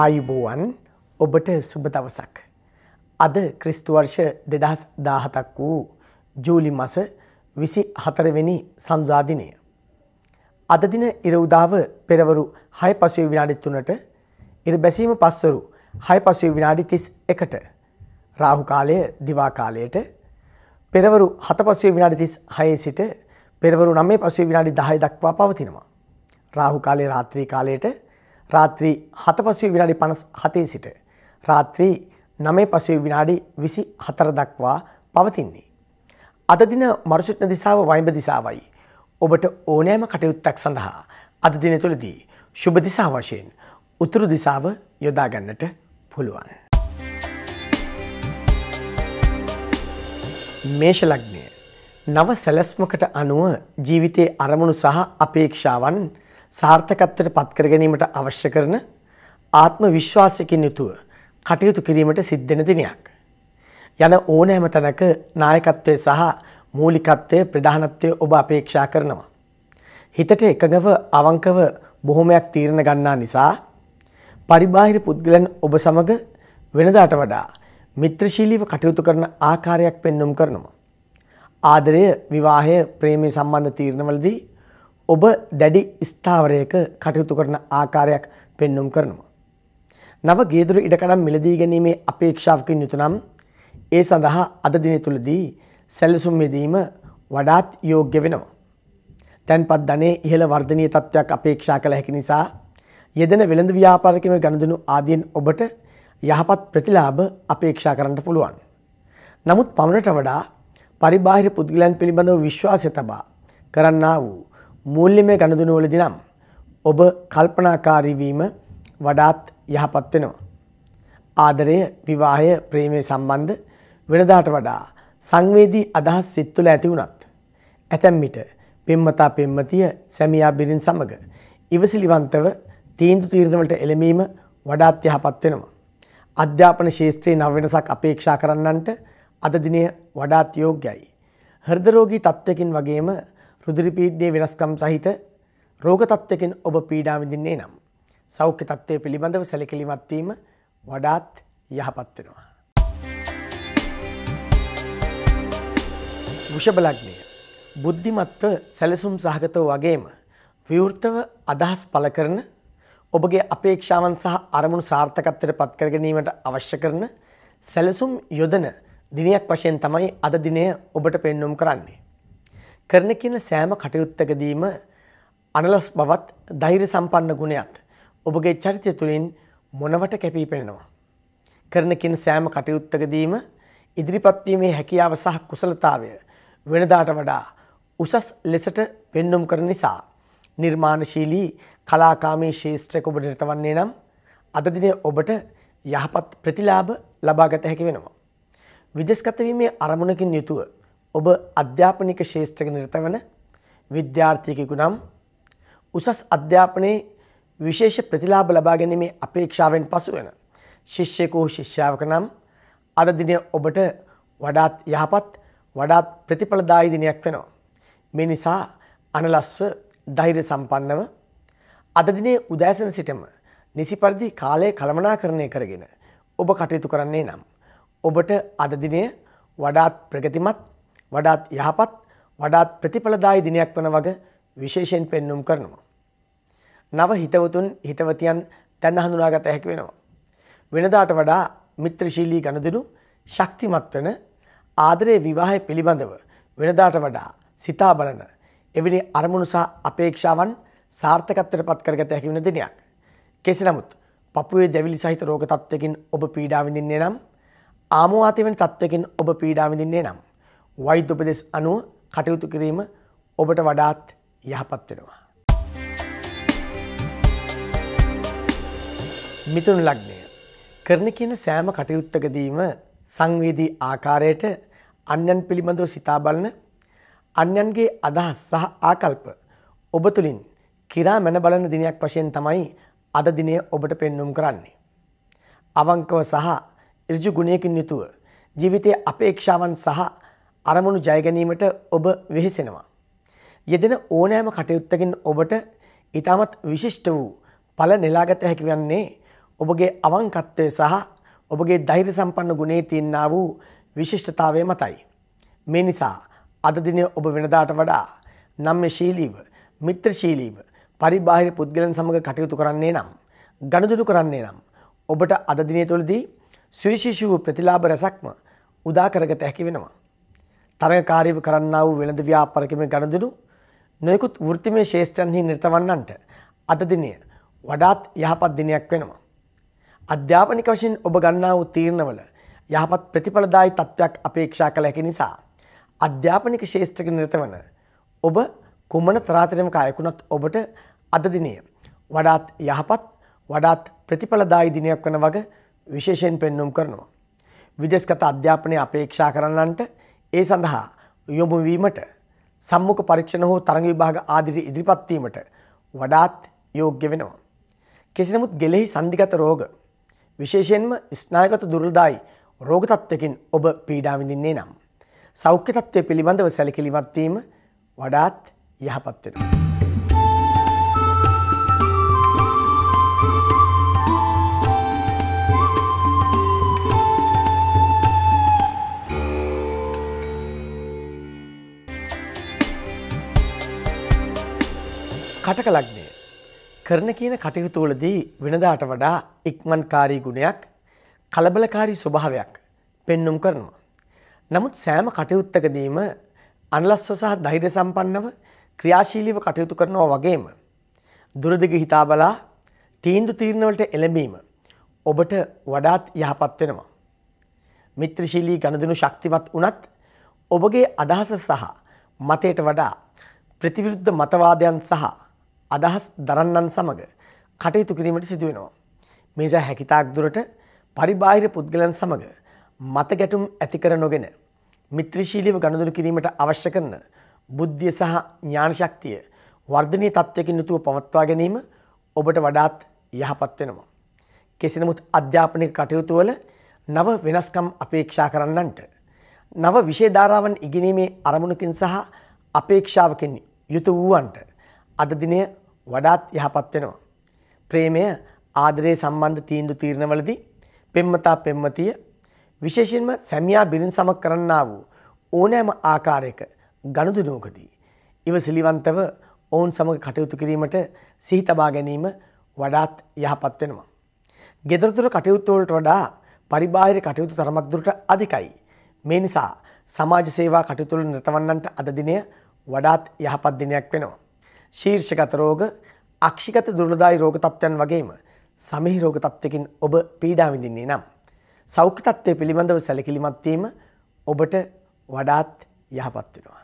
ආයුබෝවන් ඔබට සුබ දවසක්. අද ක්‍රිස්තු වර්ෂ 2017ක් වූ ජූලි මාස 24 වෙනි සඳුදා දිනය. අද දින ඉර උදාව පෙරවරු 6:03ට ඉරබැසීම පස්වරු 6:31ට රාහු කාලය දිවා කාලයට පෙරවරු 7:36 සිට පෙරවරු 9:10 දක්වා පවතිනවා. රාහු කාලයේ රාත්‍රී කාලයට रात्रि 7:57 සිට රාත්‍රී 9:24 දක්වා පවතින්නේ. අද දින මරුසිටන දිසාව වයිඹ දිසාවයි. ඔබට ඕනෑම කටයුත්තක් සඳහා අද දින තුලදී සුබ දිසාව වශයෙන් උතුරු දිසාව යොදා ගන්නට පුළුවන්. මේෂ ලග්නය නව සැලැස්මකට අනුව ජීවිතයේ අරමුණු සහ අපේක්ෂාවන් සාර්ථකත්වයට පත් කර ගැනීමට අවශ්‍ය කරන ආත්ම විශ්වාසයකින් යුතුව කටයුතු කිරීමට සිද්ධ වෙන දිනයක්. යන ඕනෑම තැනක නායකත්වයේ සහ මූලිකත්වයේ ප්‍රධානත්වයේ ඔබ අපේක්ෂා කරනවා. හිතට එකඟව අවංකව බොහොමයක් තීරණ ගන්නා නිසා පරිබාහිර පුද්ගලයන් ඔබ සමග වෙනදාට වඩා මිත්‍රශීලීව කටයුතු කරන ආකාරයක් පෙන්눔 කරනවා. ආදරය, විවාහය, ප්‍රේමය සම්බන්ධ තීරණවලදී ඔබ දැඩි ස්ථාවරයක කටයුතු කරන ආකාරයක් පෙන්눔 කරනවා. නව ගේදොර ඉඩකඩම් මිලදී ගැනීමේ අපේක්ෂාවකින් යුතු නම් ඒ සඳහා අද දින තුලදී සැලසුම් යෙදීම වඩාත් යෝග්‍ය වෙනවා. තැන්පත් ධනයේ ඉහළ වර්ධනීය තත්ත්වයක් අපේක්ෂා කළ හැකි නිසා යෙදෙන වෙළඳ ව්‍යාපාරිකම ගනුදෙනු ආදීන් ඔබට යහපත් ප්‍රතිලාභ අපේක්ෂා කරන්න පුළුවන්. නමුත් පමණට වඩා පරිබාහිර පුද්ගලයන් පිළිබඳව විශ්වාසය තබා කරන්නා වූ मूल्यमय गणदुनुवलदी නම් ඔබ කල්පනාකාරී වීම වඩාත් යහපත් වෙනවා. ආදරය, විවාහය, ප්‍රේමය සම්බන්ධ වෙනදාට වඩා සංවේදී අදහස් සිත් තුළ ඇති වුණත් ඇතැම් විට පෙම්වතා පෙම්වතිය සැමියා බිරිඳ සමග ඉවසිලිවන්තව තීන්දුව తీරන වලට එළඹීම වඩාත් යහපත් වෙනවා. අධ්‍යාපන ශාස්ත්‍රයේ නව වෙනසක් අපේක්ෂා කරන්නන්ට අද දිනය වඩාත් යෝග්‍යයි. හෘද රෝගී තත්ත්වකින් වගේම රුධිර පීඩනයේ වෙනස්කම් සහිත රෝග තත්ත්වයකින් ඔබ පීඩා විඳින්නේ නම් සෞඛ්‍ය තත්ත්වයේ පිළිබඳව සැලකිලිමත් වීම වඩාත් යහපත් වෙනවා. වෘෂභ ලග්නය බුද්ධිමත්ව සැලසුම් සහගතව වගේම විවෘතව අදහස් පළ කරන ඔබගේ අපේක්ෂාවන් සහ අරමුණු සාර්ථකත්වයට පත් කර ගැනීමට අවශ්‍ය කරන සැලසුම් යොදන දිනයක් වශයෙන් තමයි අද දිනය ඔබට පෙන්වුම් කරන්නේ. කරන කියන සෑම කටයුත්තකදීම අනලස් බවත් ධෛර්ය සම්පන්න ගුණයත් ඔබගේ චරිතය තුළින් මොනවට කැපී පෙනෙනවා. කරන කියන සෑම කටයුත්තකදීම ඉදිරිපත් වීමේ හැකියාව සහ කුසලතාවය වෙනදාට වඩා උසස් ලෙසට පෙන්눔 කරන නිසා නිර්මාණශීලී කලාකාමී ශාස්ත්‍රයක ඔබ නිරතවන්නේ නම් අද දිනේ ඔබට යහපත් ප්‍රතිලාභ ලබා ගත හැකි වෙනවා. විදේශගත වීමේ අරමුණකින් යුතුව ඔබ අධ්‍යාපනික ශාස්ත්‍රයක නිරත වන විද්‍යාර්ථියෙකු නම් උසස් අධ්‍යාපනයේ විශේෂ ප්‍රතිලාභ ලබා ගැනීමේ අපේක්ෂාවෙන් පසු වෙන ශිෂ්‍යයෙකු ශිෂ්‍යාවක නම් අද දිනේ ඔබට වඩාත් යහපත් වඩාත් ප්‍රතිඵලදායී දිනයක් වෙනවා. මේ නිසා අනලස්ව ධෛර්ය සම්පන්නව අද දිනේ උදෑසන සිටම නිසි පරිදි කාලය කළමනාකරණය කරගෙන ඔබ කටයුතු කරන්නේ නම් ඔබට අද දිනේ වඩාත් ප්‍රගතිමත් වඩාත් යහපත් වඩාත් ප්‍රතිඵලදායී දිනයක් වන වග විශේෂයෙන් පෙන්눔 කරනවා. නව හිතවතුන් හිතවතියන් දැන හඳුනාගත හැකි වෙනවා. වෙනදාට වඩා මිත්‍රශීලී ගනුදෙනු ශක්තිමත් වන ආදරයේ විවාහය පිළිබඳව වෙනදාට වඩා සිතා බලන එවැනි අරමුණු සහ අපේක්ෂාවන් සාර්ථකත්වයට පත් කරගත හැකි වෙන දිනයක්. කෙසේ නමුත් පපුවේ දැවිලි සහිත රෝග තත්ත්වකින් ඔබ පීඩා විඳින්නේ නම් ආමවාතය වෙන තත්ත්වකින් ඔබ පීඩා විඳින්නේ නම් වෛද්‍ය උපදෙස් අනුව කටයුතු කිරීම ඔබට වඩාත් යහපත් වෙනවා. මිථුන ලග්නය කරන කියන සෑම කටයුත්තකදීම සංවේදී ආකාරයට අන්‍යයන් පිළිබඳව සිතා බලන අන්‍යයන්ගේ අදහස් සහ ආකල්ප ඔබ තුළින් කිරා මැන බලන දිනයක් වශයෙන් තමයි අද දිනය ඔබට පෙන්눔 කරන්නේ. අවංකව සහ ඍජු ගුණයකින් යුතුව ජීවිතයේ අපේක්ෂාවන් සහ අරමුණු ජය ගැනීමට ඔබ වෙහෙසෙනවා. යෙදෙන ඕනෑම කටයුත්තකින් ඔබට ඊටමත් විශිෂ්ට වූ ඵල නෙලාගත හැකි වන්නේ ඔබගේ අවංකත්වය සහ ඔබගේ ධෛර්ය සම්පන්න ගුණයේ තියෙනා වූ විශිෂ්ටතාවය මතයි. මේ නිසා අද දිනේ ඔබ වෙනදාට වඩා නම්‍යශීලීව, මිත්‍රශීලීව පරිබාහිර පුද්ගලයන් සමග කටයුතු කරන්නේ නම්, ගනුදෙනු කරන්නේ නම් ඔබට අද දිනේ තුලදී සුවිශේෂී වූ ප්‍රතිලාභ රසක්ම උදා කරගත හැකි වෙනවා. තරගකාරීව කරන්නා වූ වෙළඳ ව්‍යාපාරිකමේ ගනුදෙනු නොයෙකුත් වෘත්තිමය ශේෂ්ඨයන්හි නිරත වන්නන්ට අද දිනේ වඩාත් යහපත් දිනයක් වෙනවා. අධ්‍යාපනික වශයෙන් ඔබ ගන්නා වූ තීරණවල යහපත් ප්‍රතිඵලදායි තත්ත්වයක් අපේක්ෂා කළ හැකි නිසා අධ්‍යාපනික ශේෂ්ඨක නිරත වන ඔබ කුමන තරාතිරමක අයෙකුණත් ඔබට අද දිනේ වඩාත් යහපත් වඩාත් ප්‍රතිඵලදායි දිනයක් වන වග විශේෂයෙන් පෙන්වුම් කරනවා. විදේශගත අධ්‍යාපනය අපේක්ෂා කරන්නන්ට ඒ සඳහා යොමු වීමට සම්මුඛ පරීක්ෂණ හෝ තරඟ විභාග ආදී ඉදිරිපත් වීමට වඩාත් යෝග්‍ය වෙනවා. කෙසේ නමුත් ගෙලෙහි සන්ධිගත රෝග විශේෂයෙන්ම ස්නායුගත දුර්වලතායි රෝග තත්ත්වකින් ඔබ පීඩා විඳින්නේ නම් සෞඛ්‍ය තත්ත්වය පිළිබඳව සැලකිලිමත් වීම වඩාත් යහපත් වෙනවා. කටක ලග්නය කරන කියන කටයුතුවලදී වෙනදාට වඩා ඉක්මන්කාරී ගුණයක් කලබලකාරී ස්වභාවයක් පෙන්නුම් කරනවා. නමුත් සෑම කටයුත්තකදීම අනලස්ව සහ ධෛර්ය සම්පන්නව ක්‍රියාශීලීව කටයුතු කරනවා වගේම දුරදිග හිතා බලා තීන්දුව తీරනවලට එළඹීම ඔබට වඩාත් යහපත් වෙනවා. මිත්‍රශීලී ගනුදෙනු ශක්තිමත් වුණත් ඔබගේ අදහස සහ මතයට වඩා ප්‍රතිවිරුද්ධ මතවාදයන් සහ අදහස් දරන්නන් සමග කටයුතු කිරීමට සිදු වෙනවා. මේ නිසා හැකිතාක් දුරට පරිබාහිර පුද්ගලයන් සමග මත ගැටුම් ඇති කර නොගෙන මිත්‍රශීලීව ගනුදෙනු කිරීමට අවශ්‍ය කරන බුද්ධිය සහ ඥාන ශක්තිය වර්ධනීය තත්ත්වයකින් යුතුව පවත්වා ගැනීම ඔබට වඩාත් යහපත් වෙනවා. කෙසේ නමුත් අධ්‍යාපනික කටයුතු වල නව වෙනස්කම් අපේක්ෂා කරන්නන්ට නව විෂය ධාරාවන් ඉගෙනීමේ අරමුණකින් සහ අපේක්ෂාවකින් යුතු වූවන්ට අද දිනේ වඩාත් යහපත් වෙනවා. ප්‍රේමය ආදරය සම්බන්ධ තීන්දුව తీරනවලදී පෙම්වතා පෙම්වතිය විශේෂයෙන්ම සැමියා බිරිඳ සමග කරන්නා වූ ඕනෑම ආකාරයක ගනුදෙනුවකදී ඉවසිලිවන්තව ඔවුන් සමග කටයුතු කිරීමට සිහි තබා ගැනීම වඩාත් යහපත් වෙනවා. ගෙදරදොර කටයුතු වලට වඩා පරිබාහිර කටයුතු තරමක් දුරට අධිකයි. මේ නිසා සමාජ සේවා කටයුතු වල නිරතවන්නන්ට අද දිනේ වඩාත් යහපත් දිනයක් වෙනවා. ශීර්ෂගත රෝග, අක්ෂිගත දුර්වලදායි රෝග තත්ත්වයන් වගේම සමීහ රෝග තත්ත්වකින් ඔබ පීඩා විඳින්නේ නම් සෞඛ්‍ය තත්ත්වය පිළිබඳව සැලකිලිමත් වීම ඔබට වඩාත් යහපත් වෙනවා.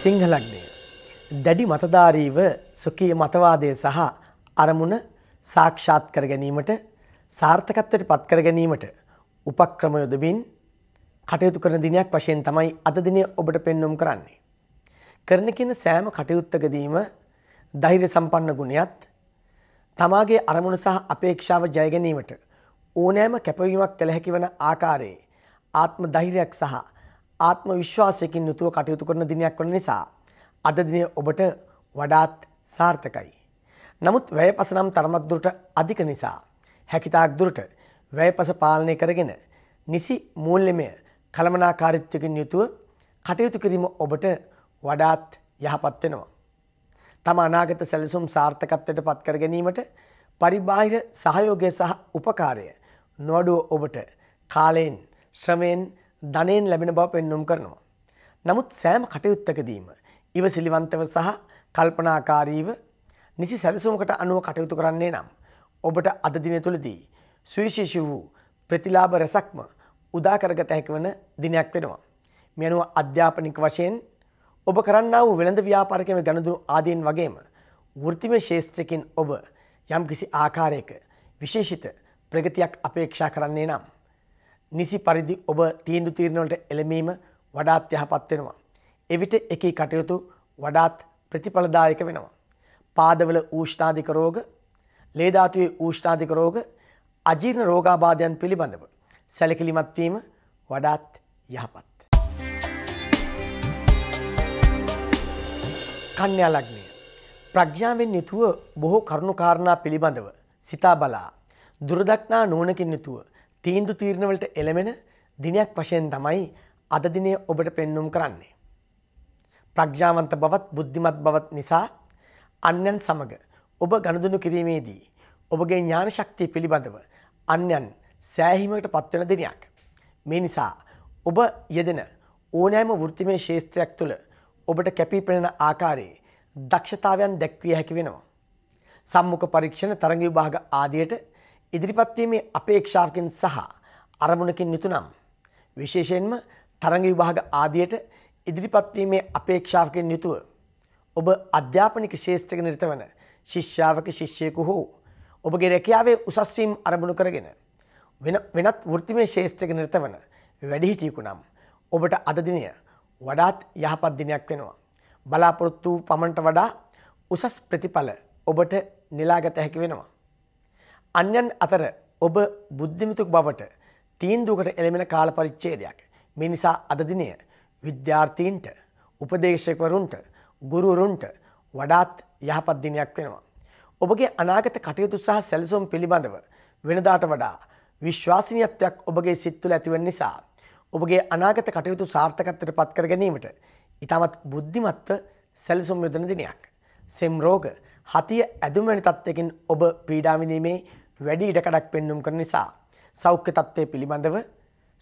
සිංහ ලග්නය දැඩි මතධාරීව සුඛී මතවාදය සහ අරමුණ සාක්ෂාත් කර ගැනීමට සාර්ථකත්වයට පත් කර ගැනීමට උපක්‍රම යොදමින් කටයුතු කරන දිනයක් වශයෙන් තමයි අද දිනේ ඔබට පෙන්වුම් කරන්නේ. කරන කියන සෑම කටයුත්තකදීම ධෛර්ය සම්පන්න ගුණයත් තමාගේ අරමුණ සහ අපේක්ෂාව ජය ගැනීමට ඕනෑම කැපවීමක් කළ හැකි වන ආකාරයේ ආත්ම ධෛර්යයක් සහ ආත්ම විශ්වාසයකින් යුතුව කටයුතු කරන දිනයක් වන නිසා අද දිනේ ඔබට වඩාත් සාර්ථකයි. නමුත් වැයපස නම් තරමක් දුරට අධික නිසා හැකිතාක් දුරට වැයපස පාලනය කරගෙන නිසි මූල්‍යමය කළමනාකාරීත්වයකින් යුතුව කටයුතු කිරීම ඔබට වඩාත් යහපත් වෙනවා. තම අනාගත සැලසුම් සාර්ථකත්වයට පත් කර ගැනීමට පරිබාහිර සහයෝගය සහ උපකාරය නොඅඩුව ඔබට කාලයෙන්, ශ්‍රමයෙන්, ධනයෙන් ලැබෙන බව පෙන්වුම් කරනවා. නමුත් සෑම කටයුත්තකදීම ඉවසිලිවන්තව සහ කල්පනාකාරීව නිසි සැලසුමකට අනුව කටයුතු කරන්නේ නම් ඔබට අද දින තුලදී සුවිශේෂී වූ ප්‍රතිලාභ රසක්ම උදා කරගත හැකි වන දිනයක් වෙනවා. මේ අනුව අධ්‍යාපනික වශයෙන් ඔබ කරන්නා වූ වෙළඳ ව්‍යාපාරිකමේ ගනුදෙනු ආදීන් වගේම වෘත්තිමය ශාස්ත්‍රයෙන් ඔබ යම්කිසි ආකාරයක විශේෂිත ප්‍රගතියක් අපේක්ෂා කරන්නේ නම් නිසි පරිදි ඔබ තීන්දුව తీරන වලට එළඹීම වඩාත් යහපත් වෙනවා. එවිට එකී කටයුතු වඩාත් ප්‍රතිඵලදායක වෙනවා. පාදවල ඌෂ්ණාධික රෝග, ලේ ධාතුවේ ඌෂ්ණාධික රෝග, අජීර්ණ රෝගාබාධයන් පිළිබඳව සැලකිලිමත් වීම වඩාත් යහපත්. කන්‍යා ලග්නය ප්‍රඥාවෙන් යුතුව බොහෝ කරුණු කාරණා පිළිබඳව සිතා බලා දුරදක්නා නුවණකින් යුතුව තීන්දුව తీරන වලට එළමෙන දිනයක් වශයෙන් තමයි අද දිනේ ඔබට පෙන්වුම් කරන්නේ. ප්‍රඥාවන්ත බවත් බුද්ධිමත් බවත් නිසා අන්යන් සමග ඔබ ගනුදෙනු කිරීමේදී ඔබගේ ඥාන ශක්තිය පිළිබඳව අන්යන් සෑහීමකට පත්වන දිනයක්. මේ නිසා ඔබ යෙදෙන ඕනෑම වෘත්තිමය ශාස්ත්‍රයක් තුළ ඔබට කැපී පෙනෙන ආකාරයේ දක්ෂතාවයන් දැක්විය හැකි වෙනවා. සම්මුඛ පරීක්ෂණ තරඟ විභාග ආදියට ඉදිරිපත් වීමේ අපේක්ෂාවකින් සහ අරමුණකින් යුතුනම් විශේෂයෙන්ම තරඟ විභාග ආදියට ඉදිරිපත් වීමේ අපේක්ෂාවකින් යුතුව ඔබ අධ්‍යාපනික ශාස්ත්‍රයක නිරත වන ශිෂ්‍යාවක ශිෂ්‍යයෙකු හෝ ඔබගේ රැකියාවේ උසස් වීම අරමුණු කරගෙන වෙනත් වෘත්තිමය ශාස්ත්‍රයක නිරත වන වැඩිහිටියෙකු නම් ඔබට අද දිනය වඩාත් යහපත් දිනයක් වෙනවා. බලාපොරොත්තු පමණට වඩා උසස් ප්‍රතිඵල ඔබට නෙලාගත හැකි වෙනවා. අන්‍යයන් අතර ඔබ බුද්ධිමතු බවට තීන්දුවකට එළමෙන කාල පරිච්ඡේදයක්. මේ නිසා අද දිනේ විද්‍යාර්ථීන්ට, උපදේශකවරුන්ට, ගුරුවරුන්ට වඩාත් යහපත් දිනයක් වෙනවා. ඔබගේ අනාගත කටයුතු සහ සැලසුම් පිළිබඳව වෙනදාට වඩා විශ්වාසනීයත්වයක් ඔබගේ සිත් තුළ ඇතිවෙන නිසා ඔබගේ අනාගත කටයුතු සාර්ථකත්වයට පත් කර ගැනීමට ඉතාමත් බුද්ධිමත්ව සැලසුම් යොදන දිනයක්. සෙම් රෝග, හතිය ඇදුම වැනි තත්ත්වයකින් ඔබ පීඩා විඳීමේ වැඩි ඉඩකඩක් පෙන්නුම් කරන නිසා සෞඛ්‍ය තත්ත්වය පිළිබඳව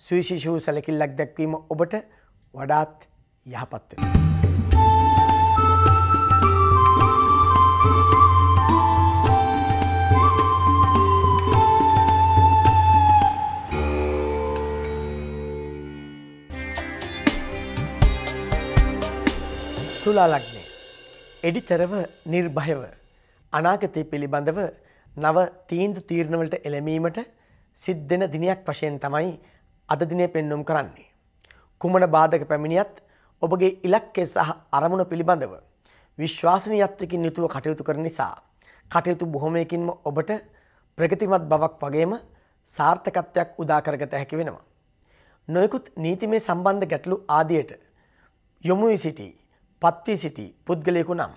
සුවිශේෂී වූ සැලකිල්ලක් දක්වීම ඔබට වඩාත් යහපත් වෙනවා. තුලා ලග්නය එඩිතරව නිර්භයව අනාගතය පිළිබඳව නව තීන්දුව తీරණවලට එළඹීමට සිද්ධෙන දිනයක් වශයෙන් තමයි අද දිනේ පෙන්වුම් කරන්නේ. කුමන බාධක පැමිණියත් ඔබගේ ඉලක්කය සහ අරමුණ පිළිබඳව විශ්වාසනීයත්වකින් යුතුව කටයුතු කරන නිසා කටයුතු බොහොමයකින්ම ඔබට ප්‍රගතිමත් බවක් වගේම සාර්ථකත්වයක් උදා කරගත හැකි වෙනවා. නොයෙකුත් නීතිමය සම්බන්ධ ගැටලු ආදියට යොමු වී සිටී පත්වී සිටි පුද්ගලයෙකු නම්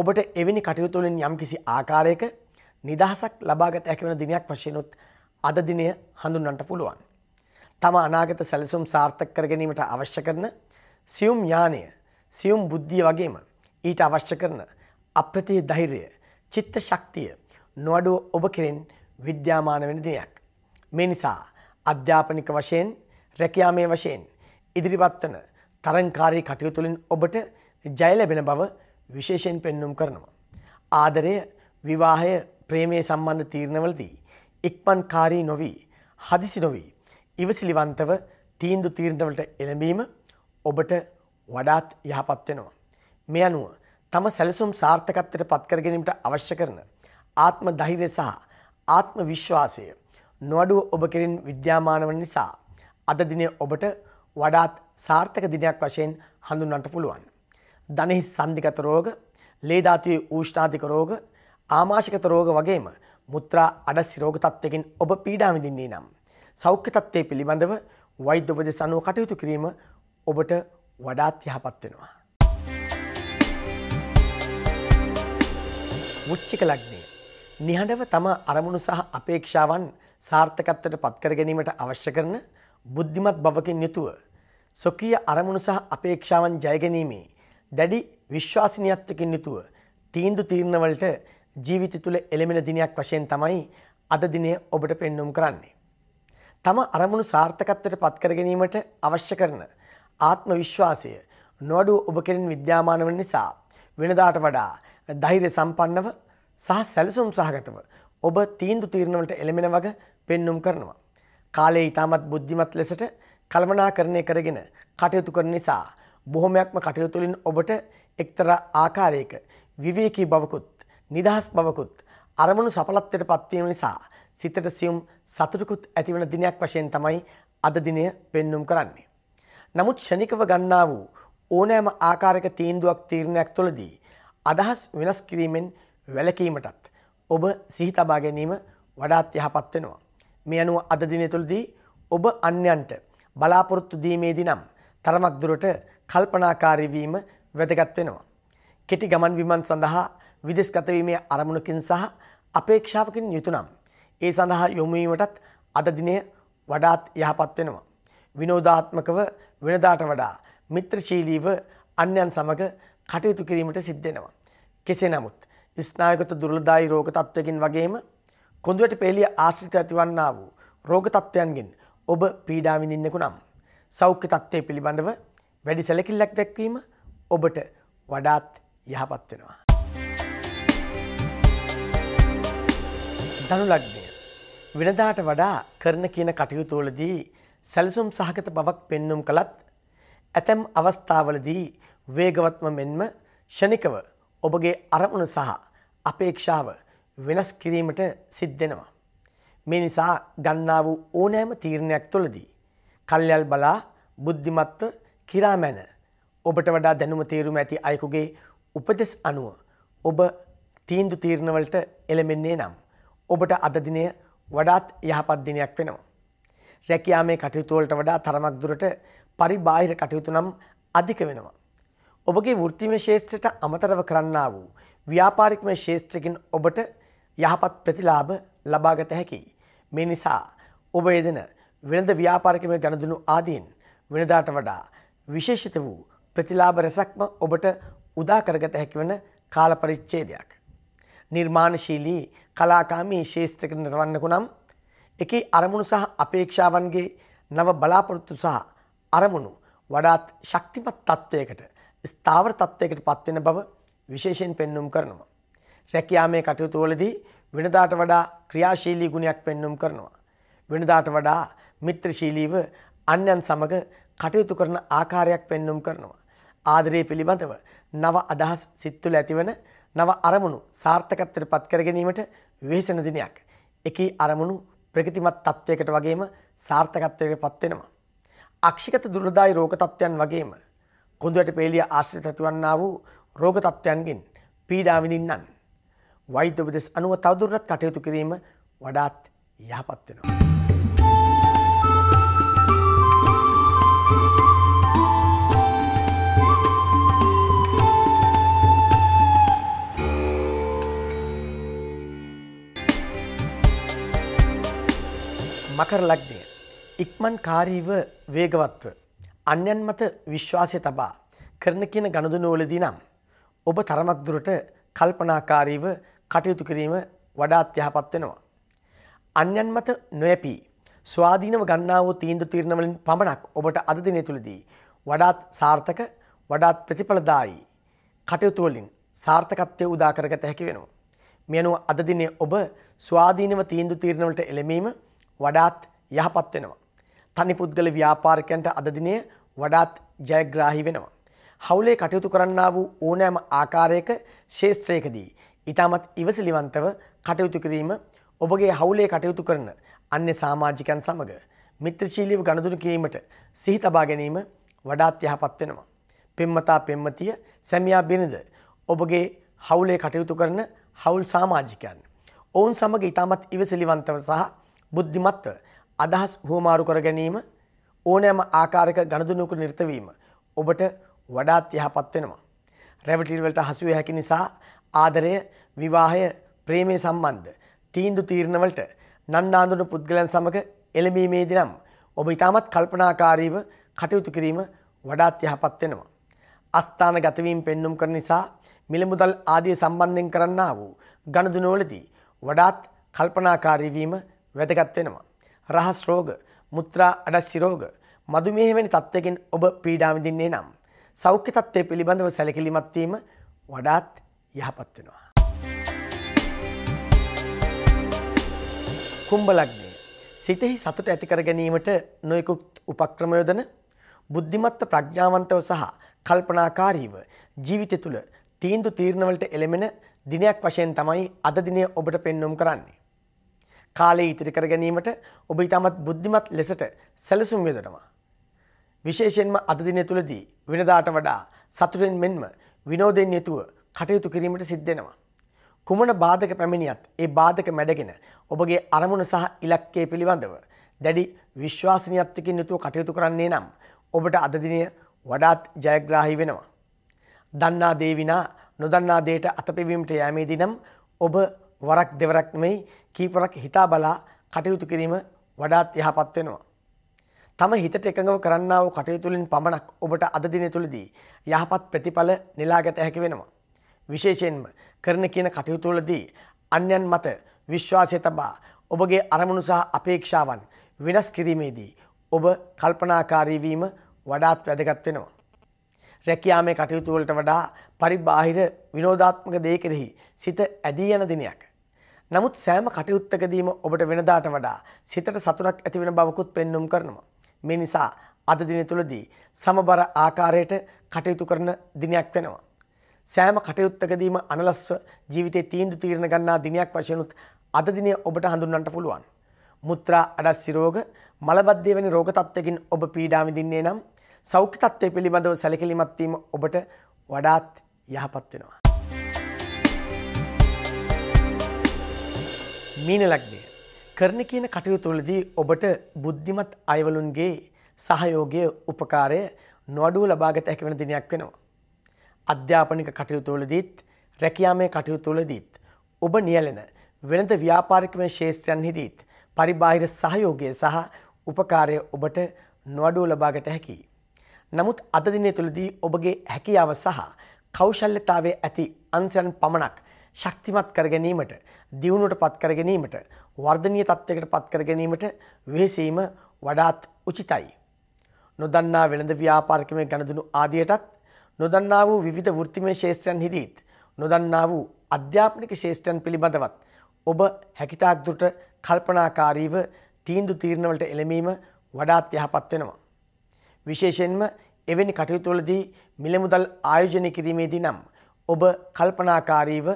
ඔබට එවැනි කටයුතු වලින් යම්කිසි ආකාරයක නිදහසක් ලබාගත හැකි වෙන දිනයක් වශයෙන් උත් අද දිනය හඳුන්වන්නට පුළුවන්. තම අනාගත සැලසුම් සාර්ථක කර ගැනීමට අවශ්‍ය කරන සියුම් ඥානය, සියුම් බුද්ධිය වගේම ඊට අවශ්‍ය කරන අප්‍රතිය ධෛර්යය, චිත්ත ශක්තිය නොඅඩුව ඔබ කෙරෙන් විද්‍යාමාන වෙන දිනයක්. මේ නිසා අධ්‍යාපනික වශයෙන්, රැකියාමය වශයෙන් ඉදිරිපත් වන තරංකාරී කටයුතු වලින් ඔබට ජය ලැබෙන බව විශේෂයෙන් පෙන්වුම් කරනවා. ආදරය, විවාහය, ප්‍රේමයේ සම්බන්ධ තීරණවලදී ඉක්මන්කාරී නොවි, හදිසි නොවි, ඉවසිලිවන්තව තීන්දුව తీරණවලට එළඹීම ඔබට වඩාත් යහපත් වෙනවා. මේ අනුව තම සැලසුම් සාර්ථකත්වයට පත් කර ගැනීමට අවශ්‍ය කරන ආත්ම ධෛර්යය සහ ආත්ම විශ්වාසය නොඅඩුව ඔබ කෙරෙන් විද්‍යාමාන වන නිසා අද දිනේ ඔබට වඩාත් සාර්ථක දිනයක් වශයෙන් හඳුන්වන්නට පුළුවන්. ධනහිස් සන්ධිගත රෝග, ලේ ධාතුවේ ඌෂ්ණාධික රෝග, ආමාශයගත රෝග වගේම මුත්‍රා අඩස්සි රෝග තත්ත්වයකින් ඔබ පීඩා විඳින්නේ නම් සෞඛ්‍ය තත්ත්වය පිළිබඳව වෛද්‍ය උපදෙස් අනුව කටයුතු කිරීම ඔබට වඩාත් යහපත් වෙනවා. වෘශ්චික ලග්නය නිහඬව තම අරමුණු සහ අපේක්ෂාවන් සාර්ථකත්වයට පත් කර ගැනීමට අවශ්‍ය කරන බුද්ධිමත් බවකින් යුතුව ස්වකීය අරමුණු සහ අපේක්ෂාවන් ජය ගැනීමේ දැඩි විශ්වාසනීයත්වකින් යුතුව තීන්දුව తీරන වලට ජීවිතය තුළ එළමෙන දිනයක් වශයෙන් තමයි අද දිනේ ඔබට පෙන්වුම් කරන්නේ. තම අරමුණු සාර්ථකත්වයට පත් කර ගැනීමට අවශ්‍ය කරන ආත්ම විශ්වාසය නොඅඩුව ඔබ කෙරෙන් විද්‍යාමාන වන නිසා වෙනදාට වඩා ධෛර්ය සම්පන්නව සහ සැලසුම් සහගතව ඔබ තීන්දුව తీරන වලට එළමෙන වග පෙන්වුම් කරනවා. කාලයේ ඉතාමත් බුද්ධිමත් ලෙසට කළමනාකරණය කරගෙන කටයුතු කරන නිසා බොහොමයක්ම කටයුතු වලින් ඔබට එක්තරා ආකාරයක විවේකී බවකුත්, නිදහස් බවකුත්, අරමුණු සඵලත්වයට පත්වීම නිසා සිතට සියුම් සතුටකුත් ඇතිවන දිනයක් වශයෙන් තමයි අද දිනය පෙන්වුම් කරන්නේ. නමුත් ෂණිකව ගන්නා වූ ඕනෑම ආකාරයක තීන්දුවක් තීරණයක් තුළදී අදහස් වෙනස් කිරීමෙන් වැළකීමටත් ඔබ සිහි තබා ගැනීම වඩාත් යහපත් වෙනවා. මේ අනුව අද දිනය තුළදී ඔබ අන්‍යයන්ට බලාපොරොත්තු දීමේදී නම් තරමක් දුරට කල්පනාකාරී වීම වැදගත් වෙනවා. කෙටි ගමන් විමන් සඳහා විදේශගතවීමේ අරමුණකින් සහ අපේක්ෂාවකින් යුතු නම් ඒ සඳහා යොමු වීමටත් අද දිනේ වඩාත් යහපත් වෙනවා. විනෝදාත්මකව වෙනදාට වඩා මිත්‍රශීලීව අන්‍යයන් සමග කටයුතු කිරීමට සිද්ධ වෙනවා. කෙසේ නමුත් ස්නායුගත දුර්ලභදායි රෝග තත්වයකින් වගේම කොඳුයට පෙළිය ආශ්‍රිත ඇතිවන්නා වූ රෝග තත්වයන්ගෙන් ඔබ පීඩා විඳින්නෙකු නම් සෞඛ්‍ය තත්ත්වය පිළිබඳව වැඩි සැලකිල්ලක් දක්වීම ඔබට වඩාත් යහපත් වෙනවා. ධනු ලග්නය වෙනදාට වඩා කරන කියන කටයුතු වලදී සැලසුම් සහගත බවක් පෙන්වුම් කළත් ඇතම් අවස්ථාවලදී වේගවත්ම මෙන්ම ෂණිකව ඔබගේ අරමුණ සහ අපේක්ෂාව වෙනස් කිරීමට සිද්ධ වෙනවා. මේ නිසා ගන්නා වූ ඕනෑම තීරණයක් තුළදී කල්යල් බලා බුද්ධිමත්ව කිරාමැන ඔබට වඩා දැනුම තීරුම ඇති අයෙකුගේ උපදෙස් අනුව ඔබ තීන්දුව තීරණ වලට එළඹෙන්නේ නම් ඔබට අද දිනය වඩාත් යහපත් දිනයක් වෙනවා. රැකියාමේ කටයුතු වලට වඩා තරමක් දුරට පරිබාහිර කටයුතු නම් අධික වෙනවා. ඔබගේ වෘත්තීය ශාස්ත්‍රයට අමතරව කරන්නා වූ ව්‍යාපාරිකමය ශාස්ත්‍රකින් ඔබට යහපත් ප්‍රතිලාභ ලබාගත හැකියි. මේ නිසා ඔබ යෙදෙන වෙනද ව්‍යාපාරිකමය ගනුදෙනු ආදීන් වෙනදාට වඩා විශේෂිත වූ ප්‍රතිලාභ රැසක්ම ඔබට උදා කරගත හැකි වන කාල පරිච්ඡේදයක්. නිර්මාණශීලී කලාකාමී ශාස්ත්‍රයකට නිරවන්නකු නම් එකී අරමුණු සහ අපේක්ෂාවන්ගේ නව බලාපොරොත්තු සහ අරමුණු වඩාත් ශක්තිමත් තත්ත්වයකට ස්ථාවර තත්ත්වයකට පත්වෙන බව විශේෂයෙන් පෙන්වුම් කරනවා. රැකියාමේ කටයුතු වලදී වෙනදාට වඩා ක්‍රියාශීලී ගුණයක් පෙන්වුම් කරනවා. වෙනදාට වඩා මිත්‍රශීලීව අන්‍යයන් සමග කටයුතු කරන ආකාරයක් පෙන්වුම් කරනවා. ආදරය පිළිබඳව නව අදහස් සිත් තුළ ඇතිවන නව අරමුණු සාර්ථකත්වයට පත් කර ගැනීමට වෙහෙසෙන දිනයක්. එකී අරමුණු ප්‍රගතිමත් තත්වයකට වගේම සාර්ථකත්වයකට පත් වෙනවා. අක්ෂිගත දුර්ලභදායි රෝග තත්වයන් වගේම කොඳුයට පෙළිය ආශ්‍රිත ඇතිවන්නා වූ රෝග තත්වයන්ගෙන් පීඩා විඳින්නන් වෛද්‍ය උපදෙස් අනුව තවදුරටත් කටයුතු කිරීම වඩාත් යහපත් වෙනවා. මකර ලග්නය ඉක්මන්කාරීව වේගවත්ව අන්‍යයන් මත විශ්වාසය තබා කරන කියන ගනුදෙනුවලදී නම් ඔබ තරමක් දුරට කල්පනාකාරීව කටයුතු කිරීම වඩාත් යහපත් වෙනවා. අන්‍යයන් මත නොයැපී ස්වාධීනව ගන්නා වූ තීන්දුව තීරණ වලින් පමණක් ඔබට අද දිනේ තුලදී වඩාත් සාර්ථක වඩාත් ප්‍රතිඵලදායී කටයුතු වලින් සාර්ථකත්වය උදා කරගත හැකි වෙනවා. මේ අනුව අද දිනේ ඔබ ස්වාධීනව තීන්දුව තීරණ වලට එළඹීම වඩාත් යහපත් වෙනවා. තනි පුද්ගල ව්‍යාපාරිකයන්ට අද දිනේ වඩාත් ජයග්‍රාහී වෙනවා. හවුලේ කටයුතු කරන්නා වූ ඕනෑම ආකාරයක ශාස්ත්‍රයකදී ඊටමත් ඉවසිලිවන්තව කටයුතු කිරීම ඔබගේ හවුලේ කටයුතු කරන අන්‍ය සමාජිකයන් සමග මිත්‍රශීලීව ගනුදෙනු කිරීමට සිහි තබා ගැනීම වඩාත් යහපත් වෙනවා. පෙම්වතා පෙම්වතිය සැමියා බිරිඳ ඔබගේ හවුලේ කටයුතු කරන හවුල් සමාජිකයන් ඔවුන් සමග ඊටමත් ඉවසිලිවන්තව සහ බුද්ධිමත්ව අදහස් හුවමාරු කර ගැනීම ඕනෑම ආකාරයක ගනුදෙනුවක නිරත වීම ඔබට වඩාත් යහපත් වෙනවා. රැවටිලි වලට හසු වෙ හැකි නිසා ආදරය, විවාහය, ප්‍රේමයේ සම්බන්ධ තීන්දුව තීරණ වලට නන්නාඳුන පුද්ගලයන් සමග එළඹීමේදී නම් ඔබ ඊටමත් කල්පනාකාරීව කටයුතු කිරීම වඩාත් යහපත් වෙනවා. අස්ථාන ගතවීම පෙන්눔 කරන නිසා මිලමුදල් ආදී සම්බන්ධයෙන් කරන්නා වූ ගනුදෙනුවලදී වඩාත් කල්පනාකාරී වීම වැදගත් වෙනවා. රහස් රෝග, මුත්‍රා අඩස්සි රෝග, මදුමේහ වැනි තත්ත්වයකින් ඔබ පීඩා විඳින්නේ නම් සෞඛ්‍ය තත්ත්වය පිළිබඳව සැලකිලිමත් වීම වඩාත් යහපත් වෙනවා. කුම්භ ලග්නය සිතෙහි සතුට ඇති කර ගැනීමට නොයෙකුත් උපක්‍රම යොදන බුද්ධිමත්ව ප්‍රඥාවන්තව සහ කල්පනාකාරීව ජීවිතය තුළ තීන්දුව තීරණ වලට එළමෙන දිනයක් වශයෙන් තමයි අද දිනය ඔබට පෙන්වුම් කරන්නේ. කාලේ ඉතිරි කර ගැනීමට ඔබ ඊටමත් බුද්ධිමත් ලෙසට සැලසුම් යොදනවා. විශේෂයෙන්ම අද දිනය තුලදී වෙනදාට වඩා සතුටෙන් මෙන්ම විනෝදයෙන් යුතුව කටයුතු කිරීමට සිද්ධ වෙනවා. කුමන බාධක පැමිණියත් ඒ බාධක මැඩගෙන ඔබගේ අරමුණ සහ ඉලක්කය පිළිබඳව දැඩි විශ්වාසනීයත්වයකින් යුතුව කටයුතු කරන්නේ නම් ඔබට අද දිනය වඩාත් ජයග්‍රාහී වෙනවා. දන්නා දේ විනා නොදන්නාදයට අතපෙවීමට යෑමේ දිනම් ඔබ වරක් දෙවරක් නෙවෙයි කීපරක් හිතා බලා කටයුතු කිරීම වඩාත් යහපත් වෙනවා. තම හිතට එකඟව කරන්නා වූ කටයුතු වලින් පමණක් ඔබට අද දිනේ තුලදී යහපත් ප්‍රතිඵල නෙලාගත හැකි වෙනවා. විශේෂයෙන්ම කරන කියන කටයුතු වලදී අන්‍යයන් මත විශ්වාසය තබා ඔබගේ අරමුණු සහ අපේක්ෂාවන් වෙනස් කිරීමේදී ඔබ කල්පනාකාරී වීම වඩාත් වැදගත් වෙනවා. රැකියාමේ කටයුතු වලට වඩා පරිබාහිර විනෝදාත්මක දේ කෙරෙහි සිත ඇදී යන දිනයක්. නමුත් සෑම කටයුත්තකදීම ඔබට වෙනදාට වඩා සිතට සතුටක් ඇති වෙන බවකුත් පෙන්눔 කරනවා. මේ නිසා අද දින තුලදී සමබර ආකාරයට කටයුතු කරන දිනයක් වෙනවා. සෑම කටයුත්තකදීම අනලස්ව ජීවිතේ තීන්දුව తీරන ගන්නා දිනයක් වශයෙන් උත් අද දිනේ ඔබට හඳුන්වන්නට පුළුවන්. මුත්‍රා අඩස්සි රෝග, මලබද්ධය වැනි රෝග තත්ත්වකින් ඔබ පීඩා විඳින්නේ නම් සෞඛ්‍ය තත්ත්වය පිළිබඳව සැලකිලිමත් වීම ඔබට වඩාත් යහපත් වෙනවා. මීන ලග්නය. කරන කියන කටයුතු වලදී ඔබට බුද්ධිමත් අයවලුන්ගේ සහයෝගයේ උපකාරය නොඅඩුව ලබා ගත හැකි වෙන දිනයක් වෙනවා. අධ්‍යාපනික කටයුතු වලදීත් රැකියාමය කටයුතු වලදීත් ඔබ නියැලෙන වෙනද ව්‍යාපාරික ශේෂ්ත්‍රයන්හිදීත් පරිබාහිර සහයෝගයේ සහ උපකාරය ඔබට නොඅඩුව ලබා ගත හැකියි. නමුත් අද දිනේ තුලදී ඔබගේ හැකියාව සහ කෞශල්‍යතාවයේ ඇති අංශයන් පමණක් ශක්තිමත් කර ගැනීමට, දියුණුවටපත් කර ගැනීමට, වර්ධනීය තත්ත්වයකටපත් කර ගැනීමට වෙහෙසීම වඩාත් උචිතයි. නොදන්නා වෙළඳ ව්‍යාපාරිකමේ ගනුදෙනු ආදියටත්, නොදන්නා වූ විවිධ වෘත්තිමය ශේෂ්ත්‍රයන්හිදීත්, නොදන්නා වූ අධ්‍යාපනික ශේෂ්ත්‍රයන් පිළිබඳවත් ඔබ හැකියතාක් දුරට කල්පනාකාරීව තීන්දුව తీරන වලට එළඹීම වඩාත් යහපත් වෙනවා. විශේෂයෙන්ම එවැනි කටයුතු වලදී මිලමුදල් ආයෝජනය කිරීමේදී නම් ඔබ කල්පනාකාරීව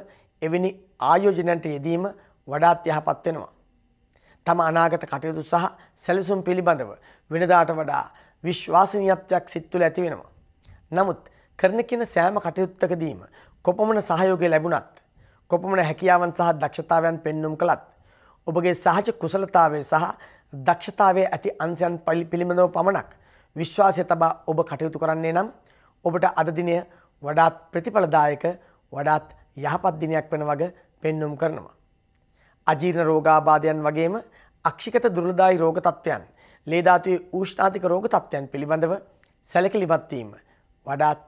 එවැනි ආයෝජනයන්ට යෙදීම වඩාත් යහපත් වෙනවා. තම අනාගත කටයුතු සහ සැලසුම් පිළිබඳව වෙනදාට වඩා විශ්වාසනීයත්වයක් සිත් තුළ ඇති වෙනවා. නමුත් කරන කියන සෑම කටයුත්තකදීම කොපමණ සහයෝගය ලැබුණත්, කොපමණ හැකියාවන් සහ දක්ෂතාවයන් පෙන්눔 කළත් ඔබගේ සහජ කුසලතාවයේ සහ දක්ෂතාවයේ ඇති අංශයන් පිළිබඳව පමණක් විශ්වාසය තබා ඔබ කටයුතු කරන්නේ නම් ඔබට අද දිනය වඩාත් ප්‍රතිඵලදායක, වඩාත් යහපත් දිනයක් වෙන වග පෙන්눔 කරනවා. අජීර්ණ රෝගාබාධයන් වගේම අක්ෂිගත දුර්ලභයි රෝග තත්ත්වයන්, ලේ ධාතුවේ ඌෂ්ණාධික රෝග තත්ත්වයන් පිළිබඳව සැලකිලිමත් වීම වඩාත්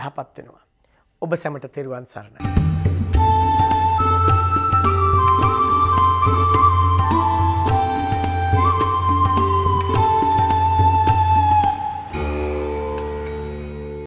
යහපත් වෙනවා. ඔබ සැමට තෙරුවන් සරණයි.